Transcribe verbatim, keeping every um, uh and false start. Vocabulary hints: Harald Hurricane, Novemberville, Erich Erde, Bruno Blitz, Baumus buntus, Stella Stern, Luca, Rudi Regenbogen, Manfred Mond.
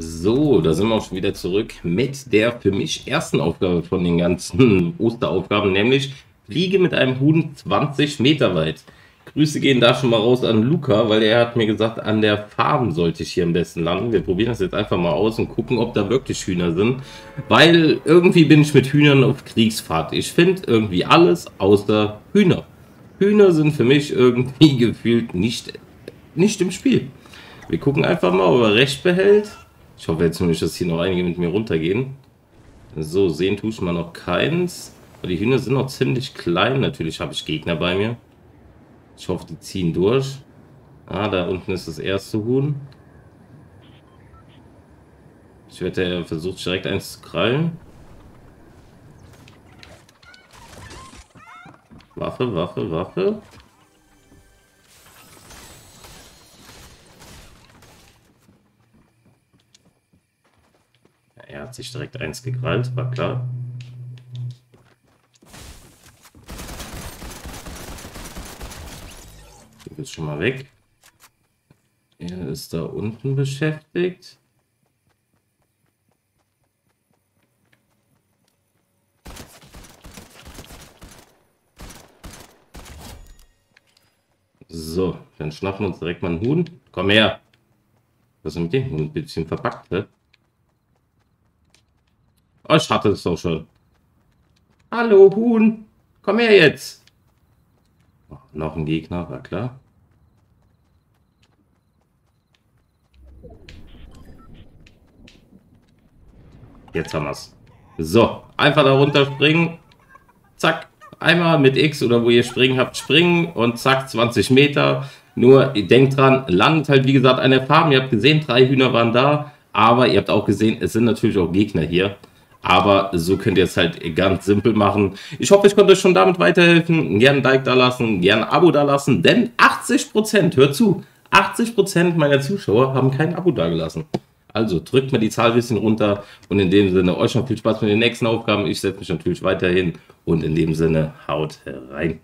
So, da sind wir auch schon wieder zurück mit der für mich ersten Aufgabe von den ganzen Osteraufgaben, nämlich Fliege mit einem Huhn zwanzig Meter weit. Grüße gehen da schon mal raus an Luca, weil er hat mir gesagt, an der Farm sollte ich hier am besten landen. Wir probieren das jetzt einfach mal aus und gucken, ob da wirklich Hühner sind, weil irgendwie bin ich mit Hühnern auf Kriegsfahrt. Ich finde irgendwie alles außer Hühner. Hühner sind für mich irgendwie gefühlt nicht, nicht im Spiel. Wir gucken einfach mal, ob er recht behält. Ich hoffe jetzt nur nicht, dass hier noch einige mit mir runtergehen. So, sehen tue ich mal noch keins. Aber die Hühner sind noch ziemlich klein. Natürlich habe ich Gegner bei mir. Ich hoffe, die ziehen durch. Ah, da unten ist das erste Huhn. Ich wette, er versucht direkt eins zu krallen. Waffe, Waffe, Waffe. Er hat sich direkt eins gekrallt, war klar. Du bist schon mal weg. Er ist da unten beschäftigt. So, dann schnappen wir uns direkt mal einen Huhn. Komm her! Was ist mit dem Huhn? Ein bisschen verpackt, hä? Oh, ich hatte es doch schon. Hallo, Huhn. Komm her jetzt. Oh, noch ein Gegner, war klar. Jetzt haben wir es. So, einfach da runter springen. Zack. Einmal mit X oder wo ihr springen habt, springen und zack, zwanzig Meter. Nur, denkt dran, landet halt wie gesagt an der Farm. Ihr habt gesehen, drei Hühner waren da. Aber ihr habt auch gesehen, es sind natürlich auch Gegner hier. Aber so könnt ihr es halt ganz simpel machen. Ich hoffe, ich konnte euch schon damit weiterhelfen. Gerne ein Like da lassen, gerne ein Abo da lassen. Denn achtzig Prozent, hört zu, achtzig Prozent meiner Zuschauer haben kein Abo dagelassen. Also drückt mal die Zahl ein bisschen runter. Und in dem Sinne, euch noch viel Spaß mit den nächsten Aufgaben. Ich setze mich natürlich weiterhin. Und in dem Sinne, haut rein.